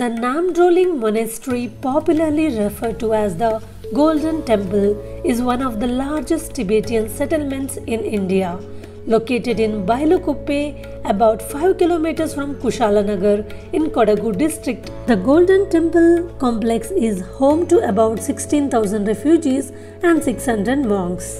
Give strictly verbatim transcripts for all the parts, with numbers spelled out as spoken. The Namdroling Monastery, popularly referred to as the Golden Temple, is one of the largest Tibetan settlements in India. Located in Bylakuppe, about five kilometers from Kushalanagar in Kodagu district, the Golden Temple complex is home to about sixteen thousand refugees and six hundred monks.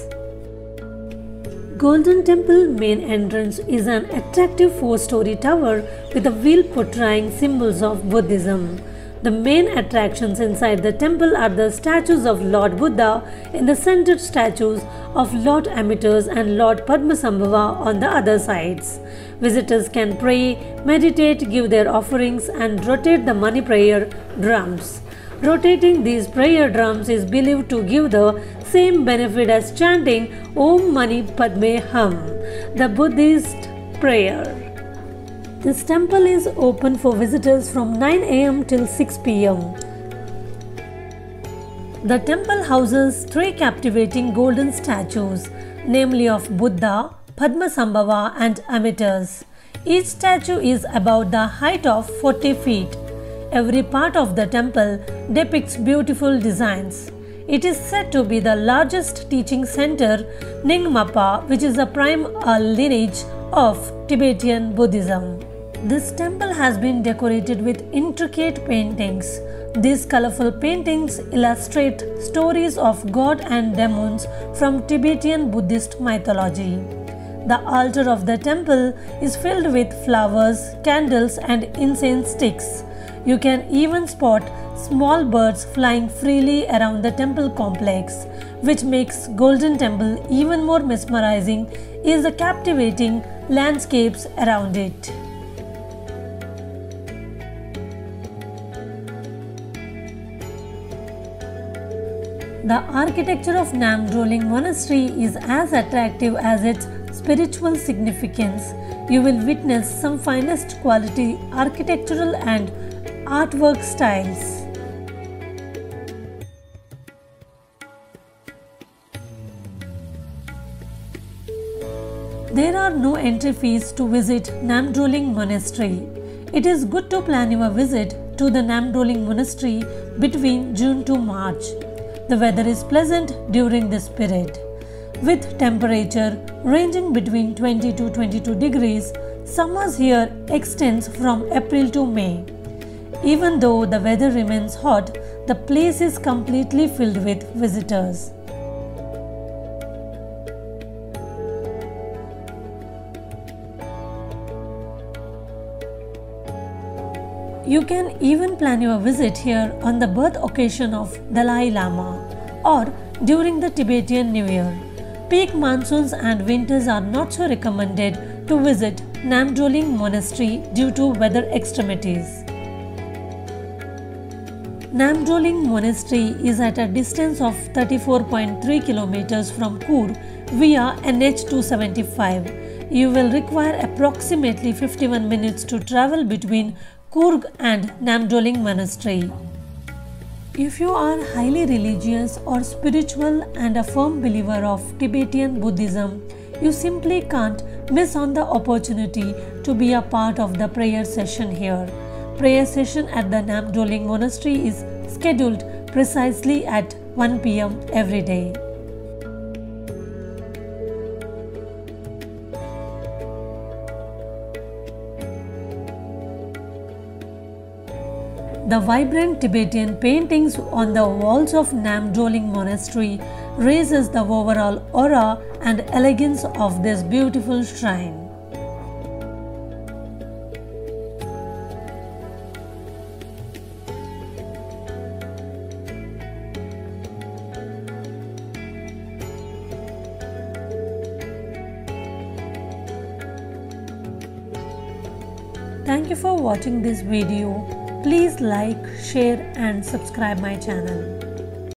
Golden Temple main entrance is an attractive four-story tower with a wheel portraying symbols of Buddhism. The main attractions inside the temple are the statues of Lord Buddha and the centered statues of Lord Amitabha and Lord Padmasambhava on the other sides. Visitors can pray, meditate, give their offerings and rotate the money prayer drums. Rotating these prayer drums is believed to give the same benefit as chanting Om Mani Padme Hum, the Buddhist prayer. This temple is open for visitors from nine A M till six P M The temple houses three captivating golden statues, namely of Buddha, Padmasambhava and Amitabha. Each statue is about the height of forty feet. Every part of the temple depicts beautiful designs. It is said to be the largest teaching center, Ningmapa, which is a prime lineage of Tibetan Buddhism. This temple has been decorated with intricate paintings. These colorful paintings illustrate stories of gods and demons from Tibetan Buddhist mythology. The altar of the temple is filled with flowers, candles, and incense sticks. You can even spot small birds flying freely around the temple complex, which makes Golden Temple even more mesmerizing is the captivating landscapes around it. The architecture of Namdroling Monastery is as attractive as its spiritual significance. You will witness some finest quality architectural and artwork styles. There are no entry fees to visit Namdroling Monastery. It is good to plan your visit to the Namdroling Monastery between June to March. The weather is pleasant during this period, with temperature ranging between twenty to twenty-two degrees. Summers here extends from April to May. Even though the weather remains hot, the place is completely filled with visitors. You can even plan your visit here on the birth occasion of Dalai Lama or during the Tibetan New Year. Peak monsoons and winters are not so recommended to visit Namdroling Monastery due to weather extremities. Namdroling Monastery is at a distance of thirty-four point three kilometers from Kurg via N H two seventy-five. You will require approximately fifty-one minutes to travel between Kurg and Namdroling Monastery. If you are highly religious or spiritual and a firm believer of Tibetan Buddhism, you simply can't miss on the opportunity to be a part of the prayer session here. Prayer session at the Namdroling Monastery is scheduled precisely at one P M every day. The vibrant Tibetan paintings on the walls of Namdroling Monastery raises the overall aura and elegance of this beautiful shrine. Thank you for watching this video. Please like, share and subscribe my channel.